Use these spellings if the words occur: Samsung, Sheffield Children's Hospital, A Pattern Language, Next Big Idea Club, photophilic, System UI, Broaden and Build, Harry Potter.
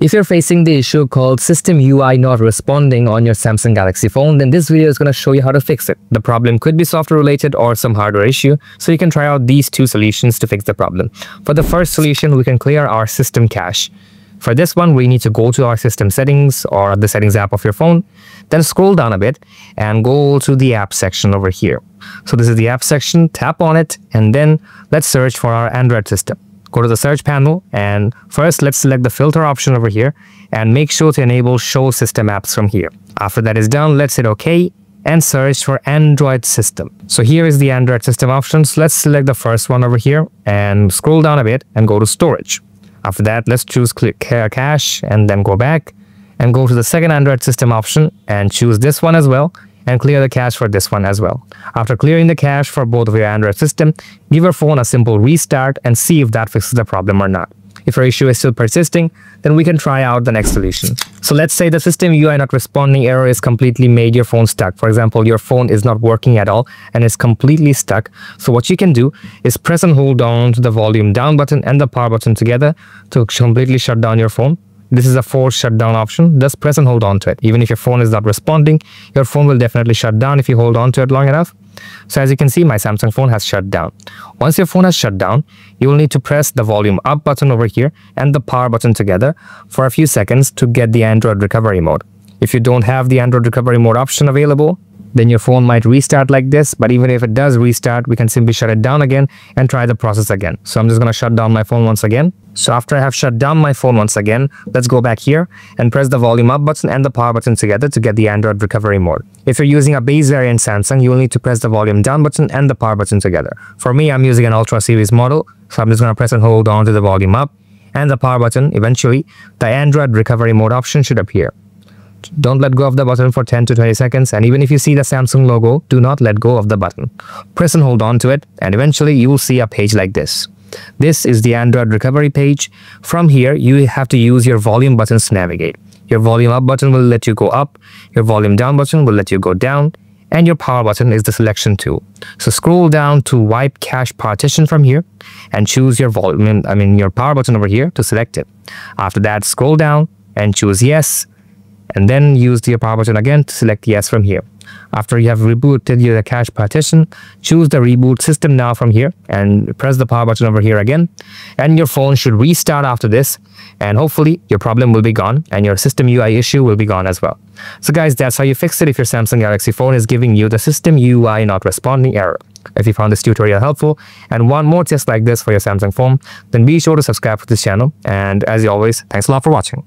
If you're facing the issue called system UI not responding on your Samsung Galaxy phone, then this video is going to show you how to fix it. The problem could be software related or some hardware issue, so you can try out these two solutions to fix the problem. For the first solution, we can clear our system cache. For this one, we need to go to our system settings or the settings app of your phone, then scroll down a bit and go to the app section over here. So this is the app section, tap on it, and then let's search for our Android system. Go to the search panel and first let's select the filter option over here and make sure to enable show system apps from here. After that is done, let's hit OK and search for Android system. So here is the Android system options. Let's select the first one over here and scroll down a bit and go to storage. After that, let's choose clear cache and then go back and go to the second Android system option and choose this one as well and clear the cache for this one as well. After clearing the cache for both of your Android system, give your phone a simple restart and see if that fixes the problem or not. If your issue is still persisting, then we can try out the next solution. So let's say the system UI not responding error is completely made your phone stuck. For example, your phone is not working at all and is completely stuck. So what you can do is press and hold down to the volume down button and the power button together to completely shut down your phone. This is a forced shutdown option. Just press and hold on to it. Even if your phone is not responding, your phone will definitely shut down if you hold on to it long enough. So as you can see, my Samsung phone has shut down. Once your phone has shut down, you will need to press the volume up button over here and the power button together for a few seconds to get the Android recovery mode. If you don't have the Android recovery mode option available, then your phone might restart like this. But even if it does restart, we can simply shut it down again and try the process again. So I'm just going to shut down my phone once again. So after I have shut down my phone once again, let's go back here and press the volume up button and the power button together to get the Android recovery mode. If you're using a base variant Samsung, you will need to press the volume down button and the power button together. For me, I'm using an Ultra series model, so I'm just going to press and hold on to the volume up and the power button. Eventually, the Android recovery mode option should appear. Don't let go of the button for 10 to 20 seconds, and even if you see the Samsung logo, do not let go of the button. Press and hold on to it, and eventually you will see a page like this. This is the Android recovery page. From here, you have to use your volume buttons to navigate. Your volume up button will let you go up, your volume down button will let you go down, and your power button is the selection tool. So scroll down to wipe cache partition from here and choose your power button over here to select it. After that, scroll down and choose yes, and then use the power button again to select yes from here. After you have rebooted your cache partition, choose the reboot system now from here and press the power button over here again. And your phone should restart after this, and hopefully your problem will be gone and your system UI issue will be gone as well. So guys, that's how you fix it if your Samsung Galaxy phone is giving you the system UI not responding error. If you found this tutorial helpful and want more tests like this for your Samsung phone, then be sure to subscribe to this channel. And as always, thanks a lot for watching.